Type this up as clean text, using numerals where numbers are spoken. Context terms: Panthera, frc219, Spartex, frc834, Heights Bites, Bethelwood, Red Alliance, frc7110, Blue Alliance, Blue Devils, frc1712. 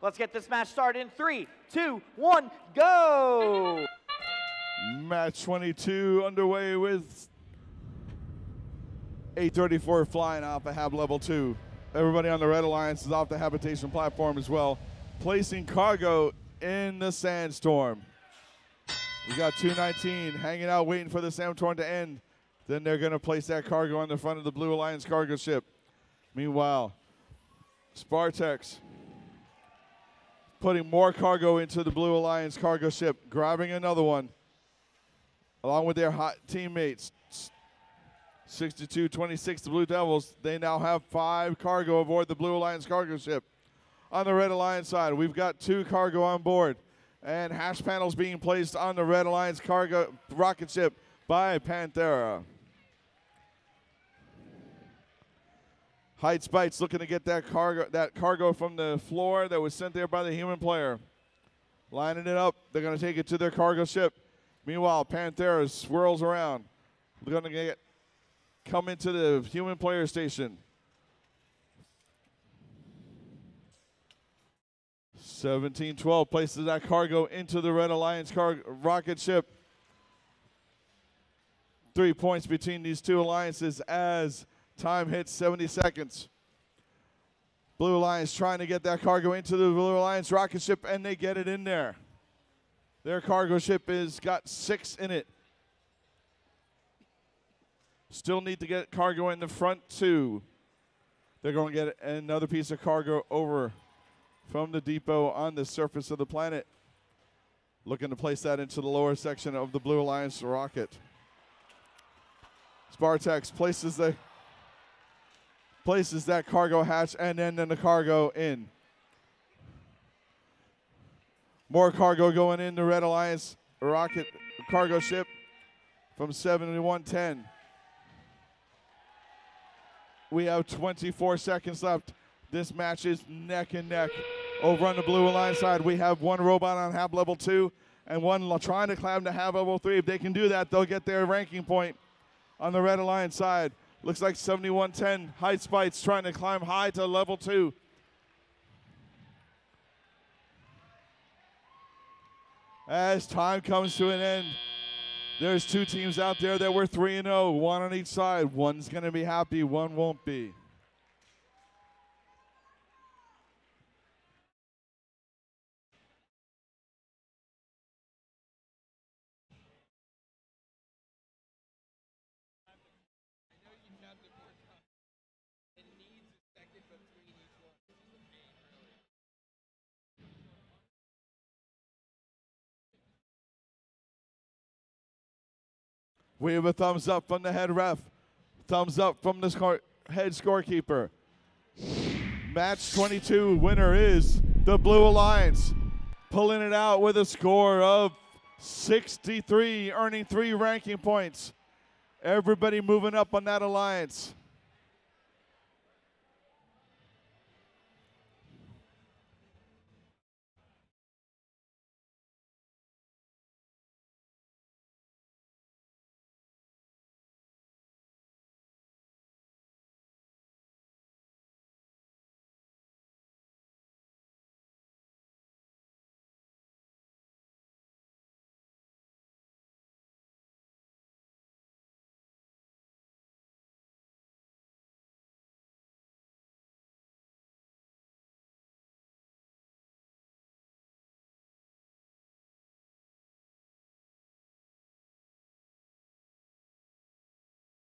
Let's get this match started in 3, 2, 1, go! Match 22 underway with 834 flying off of Hab Level 2. Everybody on the Red Alliance is off the habitation platform as well, placing cargo in the sandstorm. We got 219 hanging out waiting for the sandstorm to end. Then they're going to place that cargo on the front of the Blue Alliance cargo ship. Meanwhile, Spartex putting more cargo into the Blue Alliance cargo ship, grabbing another one along with their hot teammates. 6226, the Blue Devils, they now have 5 cargo aboard the Blue Alliance cargo ship. On the Red Alliance side, we've got 2 cargo on board, and hash panels being placed on the Red Alliance cargo rocket ship by Panthera. Heights Bites looking to get that cargo from the floor that was sent there by the human player. Lining it up, they're gonna take it to their cargo ship. Meanwhile, Panthera swirls around. They're gonna come into the human player station. 1712 places that cargo into the Red Alliance rocket ship. 3 points between these 2 alliances as time hits 70 seconds. Blue Alliance trying to get that cargo into the Blue Alliance rocket ship, and they get it in there. Their cargo ship has got 6 in it. Still need to get cargo in the front 2. They're going to get another piece of cargo over from the depot on the surface of the planet. Looking to place that into the lower section of the Blue Alliance rocket. Spartex places that cargo hatch and then the cargo in. More cargo going in the Red Alliance rocket cargo ship from 7110. We have 24 seconds left. This match is neck and neck. Over on the Blue Alliance side, we have 1 robot on Hab Level 2 and 1 trying to climb to Hab Level 3. If they can do that, they'll get their ranking point. On the Red Alliance side, looks like 7110, Heights Bites trying to climb high to level 2. As time comes to an end, there's 2 teams out there that were 3-0, 1 on each side. One's gonna be happy, one won't be. We have a thumbs up from the head ref. Thumbs up from the head scorekeeper. Match 22 winner is the Blue Alliance, pulling it out with a score of 63, earning 3 ranking points. Everybody moving up on that alliance.